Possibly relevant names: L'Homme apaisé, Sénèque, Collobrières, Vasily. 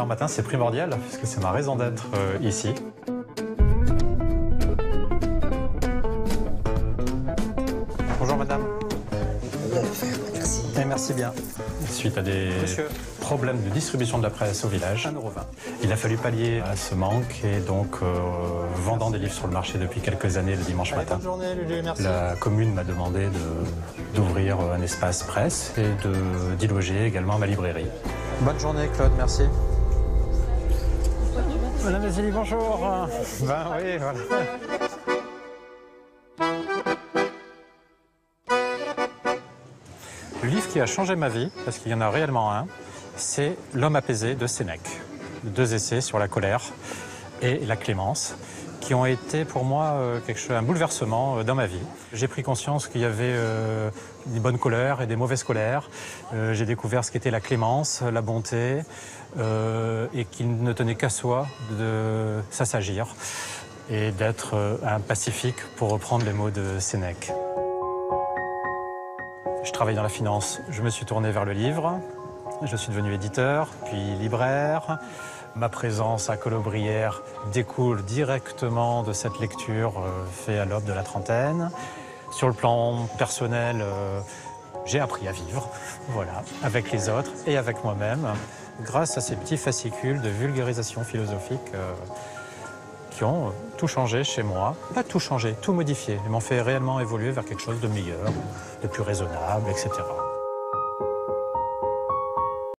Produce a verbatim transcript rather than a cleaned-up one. un matin, c'est primordial, puisque c'est ma raison d'être euh, ici. Bonjour madame. Merci. Et merci bien. Suite à des Monsieur. problèmes de distribution de la presse au village, un euro vingt. Il a fallu pallier à ce manque et donc euh, vendant des livres sur le marché depuis quelques années le dimanche Allez, matin. Bonne journée, Lulu, merci. La commune m'a demandé de, d'ouvrir un espace presse et de, d'y loger également ma librairie. Bonne journée Claude, merci. Madame Vasily, bonjour. Ben oui, voilà. Le livre qui a changé ma vie, parce qu'il y en a réellement un, c'est L'Homme apaisé de Sénèque. Deux essais sur la colère et la clémence, qui ont été pour moi quelque chose, un bouleversement dans ma vie. J'ai pris conscience qu'il y avait euh, des bonnes colères et des mauvaises colères. Euh, j'ai découvert ce qu'était la clémence, la bonté, euh, et qu'il ne tenait qu'à soi de s'assagir et d'être euh, un pacifique, pour reprendre les mots de Sénèque. Je travaille dans la finance, je me suis tourné vers le livre, je suis devenu éditeur, puis libraire. Ma présence à Collobrières découle directement de cette lecture euh, faite à l'aube de la trentaine. Sur le plan personnel, euh, j'ai appris à vivre, voilà, avec les autres et avec moi-même, grâce à ces petits fascicules de vulgarisation philosophique euh, qui ont euh, tout changé chez moi. Pas tout changé, tout modifié. Ils m'ont fait réellement évoluer vers quelque chose de meilleur, de plus raisonnable, et cetera.